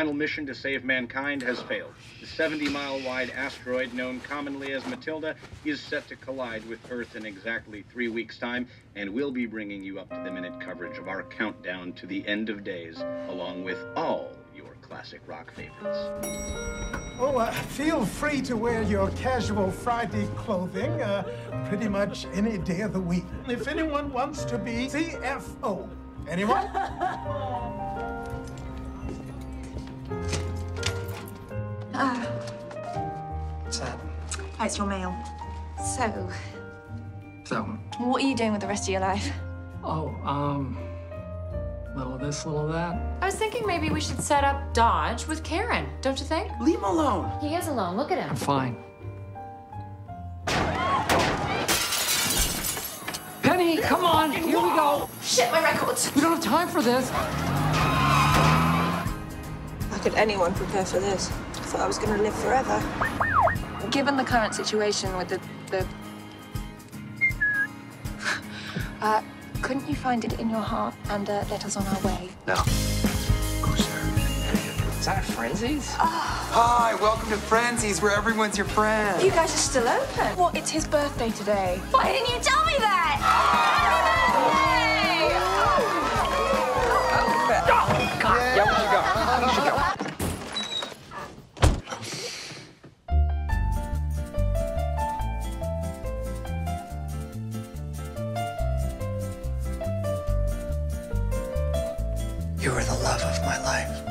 final mission to save mankind has failed. The 70-mile-wide asteroid, known commonly as Matilda, is set to collide with Earth in exactly 3 weeks' time, and we'll be bringing you up-to-the-minute coverage of our countdown to the end of days, along with all your classic rock favorites. Oh, feel free to wear your casual Friday clothing pretty much any day of the week. If anyone wants to be CFO, anyone? What's that? Oh, it's your mail. So, what are you doing with the rest of your life? Oh, little of this, little of that. I was thinking maybe we should set up Dodge with Karen, don't you think? Leave him alone. He is alone. Look at him. I'm fine. Penny, come on. Here we go. Shit, my records. We don't have time for this. How could anyone prepare for this? I thought I was going to live forever. Given the current situation with the couldn't you find it in your heart and let us on our way? No. Who's there? Is that Frenzies? Oh. Hi, welcome to Frenzies, where everyone's your friend. You guys are still open. Well, it's his birthday today. Why didn't you tell me that? Happy birthday! Oh, God. Yeah, we should go. You were the love of my life.